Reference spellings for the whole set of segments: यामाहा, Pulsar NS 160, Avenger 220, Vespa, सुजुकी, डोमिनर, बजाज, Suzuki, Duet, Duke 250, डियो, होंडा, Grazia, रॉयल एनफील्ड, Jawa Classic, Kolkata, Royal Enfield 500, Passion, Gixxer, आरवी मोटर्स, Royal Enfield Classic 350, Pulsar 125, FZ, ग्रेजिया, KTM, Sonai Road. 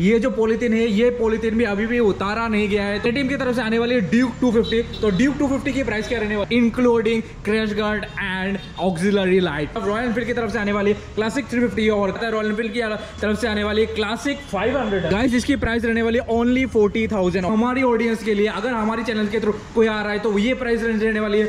ये जो पॉलीथिन है ये पॉलीथिन भी अभी भी उतारा नहीं गया है। KTM की तरफ से आने वाली है ड्यूक 250। तो ड्यूक 250 की प्राइस क्या रहने वाली including crash guard and auxiliary light. अब रॉयल एनफील्ड की तरफ से आने वाली क्लासिक 350 और रॉयल एनफील्ड की तरफ से आने वाली क्लासिक 500। गाइस इसकी प्राइस रहने वाली ओनली 40,000 हमारी ऑडियंस के लिए। अगर हमारे चैनल के थ्रू कोई आ रहा है तो ये प्राइस रेंज रहने वाली है।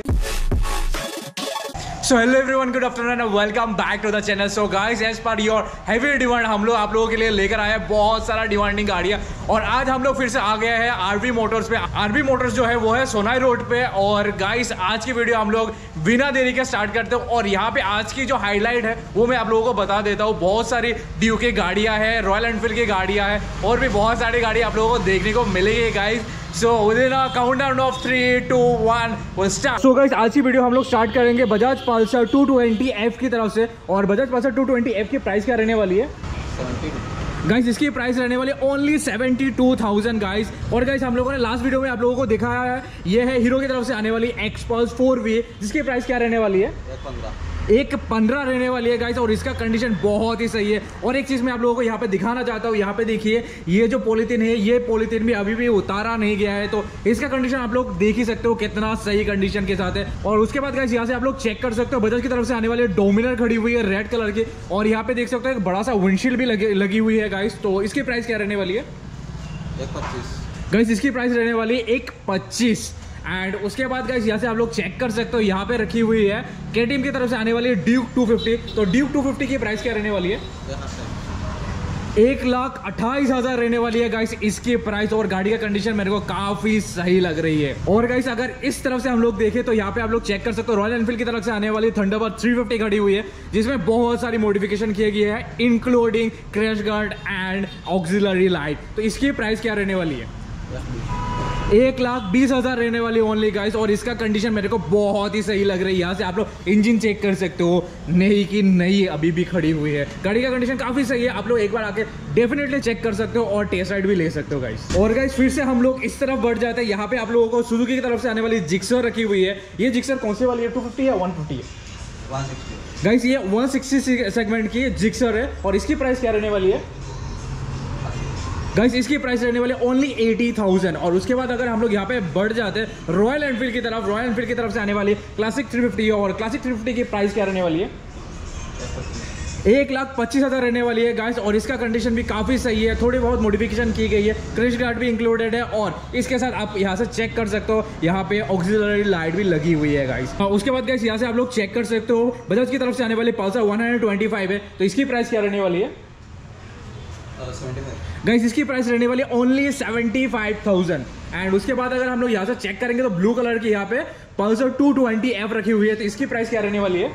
So hello everyone, good afternoon and welcome back to the channel. So guys as per your heavy demand हम लोग आप लोगों के लिए लेकर आए हैं बहुत सारा डिमांडिंग गाड़ियाँ। और आज हम लोग फिर से आ गए हैं आरवी मोटर्स पे। आरवी मोटर्स जो है वो है सोनाई रोड पे। और गाइस आज की वीडियो हम लोग बिना देरी के स्टार्ट करते हो। और यहाँ पे आज की जो हाईलाइट है वो मैं आप लोगों को बता देता हूँ। बहुत सारी ड्यूक की गाड़ियाँ हैं, रॉयल एनफील्ड की गाड़ियाँ हैं और भी बहुत सारी गाड़ियाँ आप लोगों को देखने को मिलेगी guys. So within a countdown of 3, 2, 1 we start. So guys आज की वीडियो हम लोग स्टार्ट करेंगे बजाज पल्सर 220F की तरफ से। और बजाज पल्सर 220F की प्राइस क्या रहने वाली है 72। गाइस इसकी प्राइस रहने वाली है ओनली 72,000 गाइस। और गाइस हम लोगों ने लास्ट वीडियो में आप लोगों को दिखाया है ये है हीरो की तरफ से आने वाली एक्सपल्स 4V जिसकी प्राइस क्या रहने वाली है 115 रहने वाली है गाइस। और इसका कंडीशन बहुत ही सही है। और एक चीज़ मैं आप लोगों को यहाँ पे दिखाना चाहता हूँ, यहाँ पे देखिए ये जो पॉलीथिन है ये पॉलीथिन भी अभी भी उतारा नहीं गया है। तो इसका कंडीशन आप लोग देख ही सकते हो कितना सही कंडीशन के साथ है। और उसके बाद गाइस यहाँ से आप लोग चेक कर सकते हो बजाज की तरफ से आने वाली डोमिनर खड़ी हुई है रेड कलर की। और यहाँ पे देख सकते हो एक बड़ा सा विंडशील्ड भी लगी हुई है गाइस। तो इसकी प्राइस क्या रहने वाली है 125। गाइस इसकी प्राइस रहने वाली है 125। एंड उसके बाद गाइस यहाँ से आप लोग चेक कर सकते हो यहाँ पे रखी हुई है KTM की तरफ से आने वाली है ड्यूक 250। तो ड्यूक 250 की प्राइस क्या रहने वाली है 128,000 रहने वाली है गाइस इसकी प्राइस। और गाड़ी का कंडीशन मेरे को काफी सही लग रही है। और गाइस अगर इस तरफ से हम लोग देखें तो यहाँ पे आप लोग चेक कर सकते हो रॉयल एनफील्ड की तरफ से आने वाली थंडरबर्ड 350 खड़ी हुई है जिसमें बहुत सारी मॉडिफिकेशन की गई है including crash guard and auxiliary light. तो इसकी प्राइस क्या रहने वाली है 120,000 रहने वाली ओनली गाइस। और इसका कंडीशन मेरे को बहुत ही सही लग रही है। यहाँ से आप लोग इंजन चेक कर सकते हो नहीं कि नहीं अभी भी खड़ी हुई है। गाड़ी का कंडीशन काफ़ी सही है, आप लोग एक बार आके डेफिनेटली चेक कर सकते हो और टेस्ट राइड भी ले सकते हो गाइस। और गाइस फिर से हम लोग इस तरफ बढ़ जाते हैं। यहाँ पे आप लोगों को सुजुकी की तरफ से आने वाली जिक्सर रखी हुई है। ये जिक्सर कौन सी वाली है 250 या 150 है गाइस? ये 160 सेगमेंट की जिक्सर है। और इसकी प्राइस क्या रहने वाली है गाइस? इसकी प्राइस रहने वाली ओनली 80,000। और उसके बाद अगर हम लोग यहाँ पे बढ़ जाते हैं रॉयल एनफील्ड की तरफ। रॉयल एनफील्ड की तरफ से आने वाली क्लासिक 350 और क्लासिक 350 की प्राइस क्या रहने वाली है 125,000 रहने वाली है गाइस। और इसका कंडीशन भी काफ़ी सही है, थोड़ी बहुत मॉडिफिकेशन की गई है, क्रैश गार्ड भी इंक्लूडेड है। और इसके साथ आप यहाँ से चेक कर सकते हो यहाँ पे ऑक्सिलरी लाइट भी लगी हुई है गाइस। उसके बाद गाइस यहाँ से आप लोग चेक कर सकते हो बजाज की तरफ से आने वाली पल्सर 125 है। तो इसकी प्राइस क्या रहने वाली है 75। गाइस इसकी प्राइस रहने वाली ओनली 75,000। एंड उसके बाद अगर हम लोग यहाँ से चेक करेंगे तो ब्लू कलर की यहाँ पे पल्सर 220F रखी हुई है। तो इसकी प्राइस क्या रहने वाली है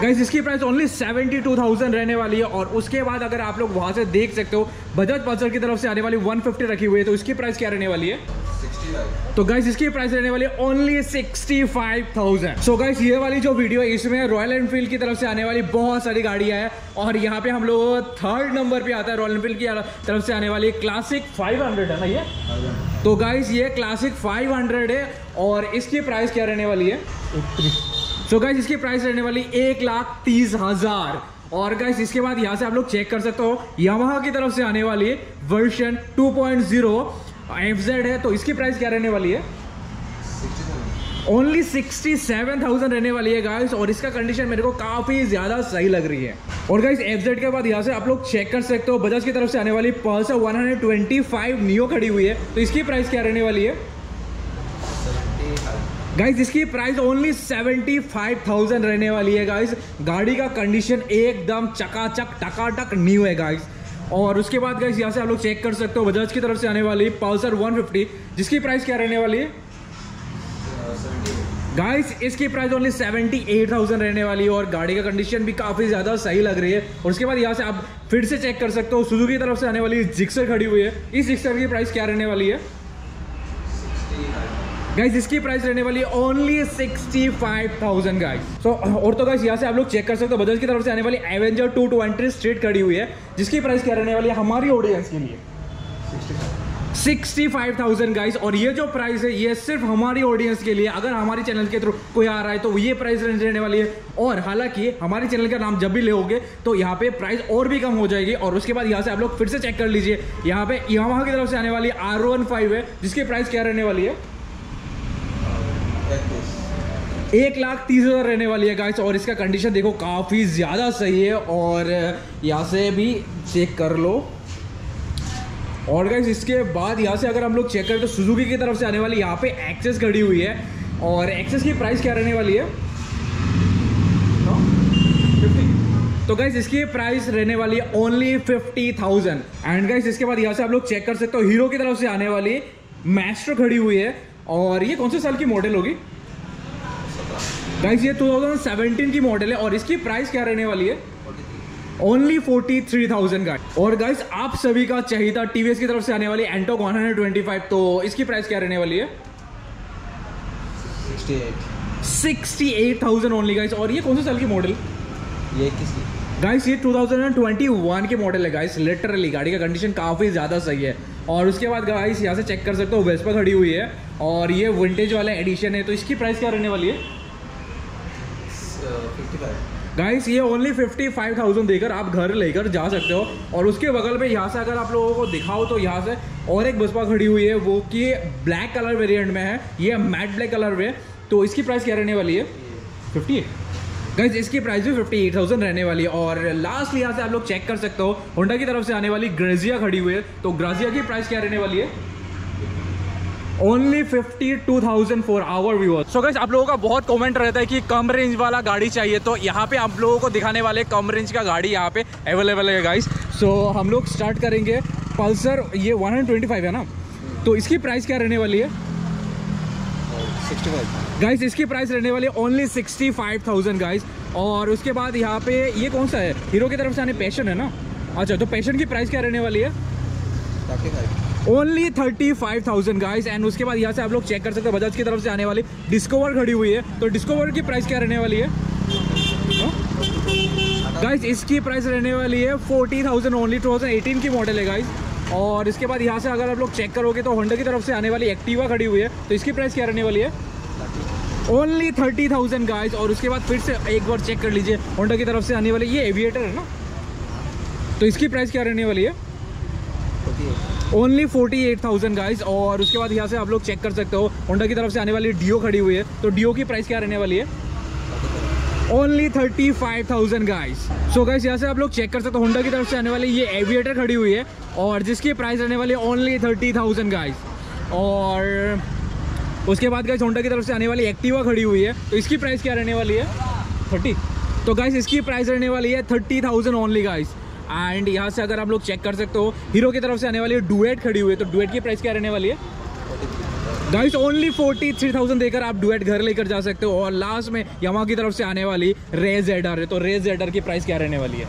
गाइस? इसकी प्राइस ओनली 72,000 रहने वाली है। और उसके बाद अगर आप लोग वहाँ से देख सकते हो बजाज पल्सर की तरफ से आने वाली 150 रखी हुई है। तो इसकी प्राइस क्या रहने वाली है? तो गाइस इसकी प्राइस रहने वाली ओनली 65,000। सो गाइस ये वाली जो वीडियो है इसमें रॉयल एनफील्ड की तरफ से आने वाली बहुत सारी गाड़ियां हैं। और यहाँ पे हम लोग थर्ड नंबर पे आता है रॉयल एनफील्ड की तरफ से आने वाली क्लासिक 500 है ना ये। तो गाइस ये क्लासिक 500 है और इसकी प्राइस क्या रहने वाली है 30। सो गाइस इसकी प्राइस रहने वाली 130,000। और गाइस इसके बाद यहाँ से आप लोग चेक कर सकते हो यामाहा की तरफ से आने वाली वर्जन 2.0 FZ है। तो इसकी प्राइस क्या रहने वाली है ओनली 67,000 रहने वाली है गाइस। और इसका कंडीशन मेरे को काफ़ी ज़्यादा सही लग रही है। और गाइस FZ के बाद यहाँ से आप लोग चेक कर सकते हो बजाज की तरफ से आने वाली पल्सर 125 नियो खड़ी हुई है। तो इसकी प्राइस क्या रहने वाली है गाइस? इसकी प्राइस ओनली 75,000 रहने वाली है गाइस। गाड़ी का कंडीशन एकदम चकाचक टकाटक न्यू है गाइस। और उसके बाद गाइस यहाँ से आप लोग चेक कर सकते हो बजाज की तरफ से आने वाली पल्सर 150 जिसकी प्राइस क्या रहने वाली है गाइस? इसकी प्राइस ओनली 78,000 रहने वाली है। और गाड़ी का कंडीशन भी काफ़ी ज़्यादा सही लग रही है। और उसके बाद यहाँ से आप फिर से चेक कर सकते हो सुजुकी की तरफ से आने वाली जिक्सर खड़ी हुई है। इस जिक्सर की प्राइस क्या रहने वाली है गाइस? इसकी प्राइस रहने वाली है ओनली 65,000 गाइस। सो और तो गाइस यहाँ से आप लोग चेक कर सकते हो बजाज की तरफ से आने वाली एवेंजर 220 खड़ी हुई है जिसकी प्राइस क्या रहने वाली है हमारी ऑडियंस के लिए 65,000 गाइस। और ये जो प्राइस है ये सिर्फ हमारी ऑडियंस के लिए, अगर हमारे चैनल के थ्रू कोई आ रहा है तो ये प्राइस रहने वाली है। और हालांकि हमारे चैनल का नाम जब भी लोगे तो यहाँ पे प्राइस और भी कम हो जाएगी। और उसके बाद यहाँ से आप लोग फिर से चेक कर लीजिए, यहाँ पे यामाहा की तरफ से आने वाली R15 है जिसकी प्राइस क्या रहने वाली है 1,30,000 रहने वाली है गाइस। और इसका कंडीशन देखो काफ़ी ज़्यादा सही है और यहाँ से भी चेक कर लो। और गाइस इसके बाद यहाँ से अगर हम लोग चेक करें तो सुजुकी की तरफ से आने वाली यहाँ पे एक्सेस खड़ी हुई है और एक्सेस की प्राइस क्या रहने वाली है 50। तो गाइस इसकी प्राइस रहने वाली है ओनली 50,000। एंड गाइस इसके बाद यहाँ से आप लोग चेक कर सकते हो, हीरो की तरफ से आने वाली मैस्ट्रो खड़ी हुई है। और ये कौन से साल की मॉडल होगी गाइस? ये 2017 की मॉडल है और इसकी प्राइस क्या रहने वाली है ओनली 43,000 का। और गाइस आप सभी का चाहिए था टीवीएस की तरफ से आने वाली एंटॉक 125, तो इसकी प्राइस क्या रहने वाली है 68,000 ओनली गाइस। और ये कौन से साल की मॉडल ये गाइस? ये 2021 के मॉडल है गाइस। लिटरली गाड़ी का कंडीशन काफ़ी ज़्यादा सही है। और उसके बाद गाइस यहाँ से चेक कर सकते हो वेस्पा खड़ी हुई है और ये विंटेज वाला एडिशन है, तो इसकी प्राइस क्या रहने वाली है 55। गाइस ये ओनली 55,000 देकर आप घर लेकर जा सकते हो। और उसके बगल में यहाँ से अगर आप लोगों को दिखाओ तो यहाँ से और एक बसपा खड़ी हुई है, वो कि ब्लैक कलर वेरिएंट में है, ये मैट ब्लैक कलर में, तो इसकी प्राइस क्या रहने वाली है 50। गाइस इसकी प्राइस भी 58,000 रहने वाली है। और लास्ट यहाँ से आप लोग चेक कर सकते हो होंडा की तरफ से आने वाली ग्रेजिया खड़ी हुई है, तो ग्राजिया की प्राइस क्या रहने वाली है only 52,000 for our viewers. So guys आप लोगों का बहुत कमेंट रहता है कि कम रेंज वाला गाड़ी चाहिए, तो यहाँ पे आप लोगों को दिखाने वाले कम रेंज का गाड़ी यहाँ पे अवेलेबल है गाइस। सो हम लोग स्टार्ट करेंगे पल्सर, ये 125 है ना, तो इसकी प्राइस क्या रहने वाली है 65। गाइस इसकी प्राइस रहने वाली है ओनली 65,000 गाइस। और उसके बाद यहाँ पे ये कौन सा है, हीरो की तरफ से आने पैशन है ना, अच्छा, तो पैशन की प्राइस क्या रहने वाली है ओनली 35,000 गाइस। एंड उसके बाद यहाँ से आप लोग चेक कर सकते हो बजाज की तरफ से आने वाली डिस्कवर खड़ी हुई है, तो डिस्कवर की प्राइस क्या रहने वाली है गाइस? इसकी प्राइस रहने वाली है 40,000 ओनली, 2018 की मॉडल है गाइस। और इसके बाद यहाँ से अगर आप लोग चेक करोगे तो होंडा की तरफ से आने वाली एक्टिवा खड़ी हुई है, तो इसकी प्राइस क्या रहने वाली है ओनली 30,000 गाइस। और उसके बाद फिर से एक बार चेक कर लीजिए होंडा की तरफ से आने वाली ये एविएटर है ना, तो इसकी प्राइस क्या रहने वाली है ओनली 48,000 गाइस। और उसके बाद यहाँ से आप लोग चेक कर सकते हो होंडा की तरफ से आने वाली डियो खड़ी हुई है, तो डियो की प्राइस क्या रहने वाली है ओनली 35,000 गाइस। सो गाइस यहाँ से आप लोग चेक कर सकते हो होंडा की तरफ से आने वाली ये एविएटर खड़ी हुई है और जिसकी प्राइस रहने वाली है ओनली 30,000 गाइस। और उसके बाद गाइस होंडा की तरफ से आने वाली एक्टिवा खड़ी हुई है, तो इसकी प्राइस क्या रहने वाली है 30, तो गाइस इसकी प्राइस रहने वाली है 30,000 ओनली गाइस। एंड यहाँ से अगर आप लोग चेक कर सकते हो हीरो की तरफ से आने वाली डुएट खड़ी हुई है, तो डुएट की प्राइस क्या रहने वाली है गाइस ओनली 43,000 देकर आप डुएट घर लेकर जा सकते हो। और लास्ट में यामाहा की तरफ से आने वाली रेजेडर है, तो रेजेडर की प्राइस क्या रहने वाली है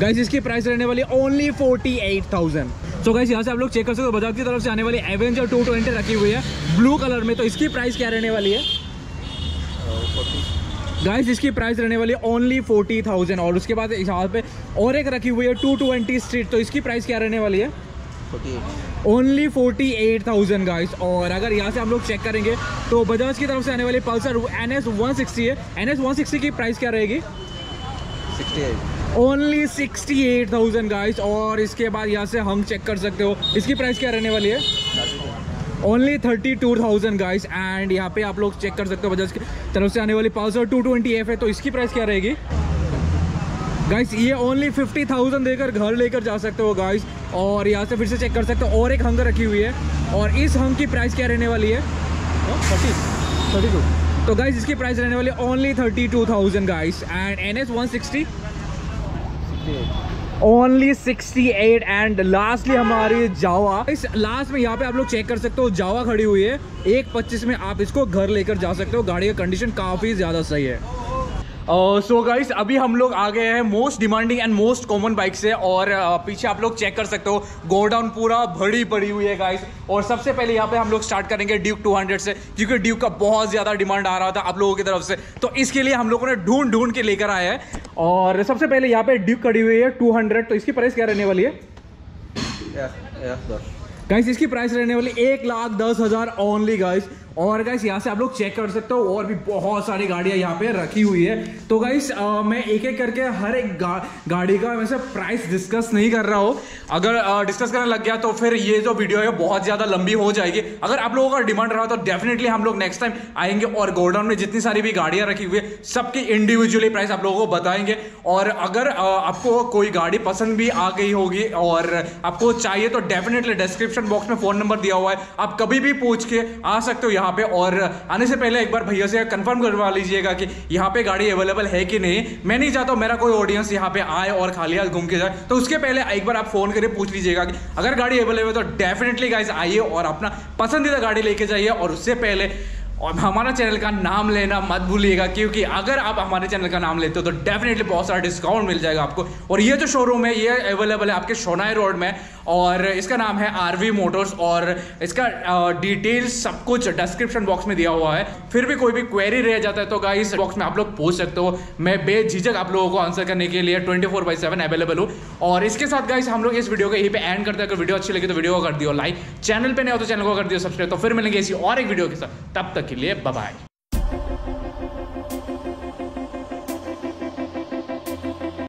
गाइस? इसकी प्राइस रहने वाली है ओनली 48,000। तो गाइस यहाँ से आप लोग चेक कर सकते हो बजाज की तरफ से आने वाली एवेंजर 220 रखी हुई है ब्लू कलर में, तो इसकी प्राइस क्या रहने वाली है गाइस? इसकी प्राइस रहने वाली है ओनली 40,000। और उसके बाद यहाँ पे और एक रखी हुई है 220 स्ट्रीट, तो इसकी प्राइस क्या रहने वाली है ओनली 48,000 गाइस। और अगर यहाँ से हम लोग चेक करेंगे तो बजाज की तरफ से आने वाली पल्सर NS 160 है, NS 160 की प्राइस क्या रहेगी ओनली 68,000 गाइस। और इसके बाद यहाँ से हम चेक कर सकते हो इसकी प्राइस क्या रहने वाली है ओनली 32,000 गाइस। एंड यहाँ पे आप लोग चेक कर सकते हो बजाज की तरफ से आने वाली पल्सर 220F है, तो इसकी प्राइस क्या रहेगी गाइस? ये ओनली 50,000 देकर घर लेकर जा सकते हो गाइस। और यहाँ से फिर से चेक कर सकते हो और एक हंग रखी हुई है और इस हंग की प्राइस क्या रहने वाली है 32, तो गाइस इसकी प्राइस रहने वाली only 32,000 guys. And NS 160 only 68। And lastly हमारी जावा, इस लास्ट में यहाँ पे आप लोग चेक कर सकते हो जावा खड़ी हुई है 125 में, आप इसको घर लेकर जा सकते हो। गाड़ी का कंडीशन काफ़ी ज़्यादा सही है। सो गाइस अभी हम लोग आ गए हैं most demanding and most common bike से। और पीछे आप लोग चेक कर सकते हो गोडाउन पूरा भरी पड़ी हुई है गाइस। और सबसे पहले यहाँ पे हम लोग स्टार्ट करेंगे ड्यूक 200 से, क्योंकि ड्यूक का बहुत ज़्यादा डिमांड आ रहा था आप लोगों की तरफ से, तो इसके लिए हम लोगों ने ढूंढ के लेकर आया है। और सबसे पहले यहाँ पे ड्यूक खड़ी हुई है 200, तो इसकी प्राइस क्या रहने वाली है गाइस इसकी प्राइस रहने वाली 1,10,000 ओनली गाइस। और गाइस यहाँ से आप लोग चेक कर सकते हो और भी बहुत सारी गाड़ियाँ यहाँ पे रखी हुई है। तो गाइस मैं एक एक करके हर एक गाड़ी का वैसे प्राइस डिस्कस नहीं कर रहा हूँ। अगर डिस्कस करने लग गया तो फिर ये जो वीडियो है बहुत ज़्यादा लंबी हो जाएगी। अगर आप लोगों का डिमांड रहा तो डेफिनेटली हम लोग नेक्स्ट टाइम आएंगे और गोडाउन में जितनी सारी भी गाड़ियाँ रखी हुई है सबकी इंडिविजुअली प्राइस आप लोगों को बताएंगे। और अगर आपको कोई गाड़ी पसंद भी आ गई होगी और आपको चाहिए तो डेफिनेटली डिस्क्रिप्शन बॉक्स में फ़ोन नंबर दिया हुआ है, आप कभी भी पूछ के आ सकते हो पे। और आने से पहले एक बार भैया से कंफर्म करवा लीजिएगा कि यहाँ पे गाड़ी अवेलेबल है कि नहीं। मैं नहीं चाहता मेरा कोई ऑडियंस यहाँ पे आए और खाली हाथ घूम के जाए, तो उसके पहले एक बार आप फोन करके पूछ लीजिएगा कि अगर गाड़ी अवेलेबल है तो डेफिनेटली गाइस आइए और अपना पसंदीदा गाड़ी लेके जाइए। और उससे पहले और हमारा चैनल का नाम लेना मत भूलिएगा, क्योंकि अगर आप हमारे चैनल का नाम लेते हो तो डेफिनेटली बहुत सारा डिस्काउंट मिल जाएगा आपको। और ये जो शोरूम है ये अवेलेबल है आपके सोनाई रोड में और इसका नाम है आरवी मोटर्स। और इसका डिटेल्स सब कुछ डिस्क्रिप्शन बॉक्स में दिया हुआ है। फिर भी कोई भी क्वेरी रह जाता है तो गाइस बॉक्स में आप लोग पूछ सकते हो, मैं बेझिझक आप लोगों को आंसर करने के लिए 24/7 अवेलेबल हूँ। और इसके साथ गाइस हम लोग इस वीडियो को यहीं पर एंड करते हैं। अगर वीडियो अच्छी लगी तो वीडियो को कर दियो लाइक, चैनल पर नहीं हो तो चैनल को कर दियो सब्सक्राइब। तो फिर मिलेंगे इसी और एक वीडियो के साथ, तब तक के लिए बाय बाय।